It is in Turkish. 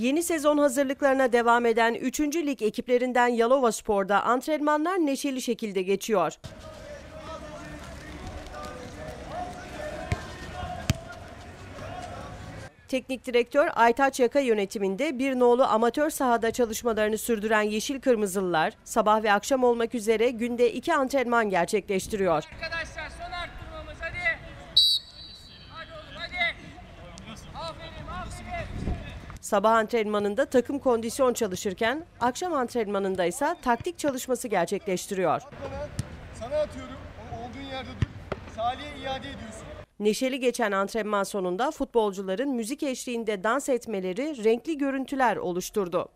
Yeni sezon hazırlıklarına devam eden 3. Lig ekiplerinden Yalovaspor'da antrenmanlar neşeli şekilde geçiyor. Teknik direktör Aytaç Yaka yönetiminde bir nolu amatör sahada çalışmalarını sürdüren Yeşil Kırmızılılar sabah ve akşam olmak üzere günde 2 antrenman gerçekleştiriyor. Arkadaşlar son arttırmamız hadi. Hadi oğlum hadi. Aferin aferin. Sabah antrenmanında takım kondisyon çalışırken akşam antrenmanında ise taktik çalışması gerçekleştiriyor. Sana atıyorum. Olduğun yerde dur. Salih'e iade ediyorsun. Neşeli geçen antrenman sonunda futbolcuların müzik eşliğinde dans etmeleri renkli görüntüler oluşturdu.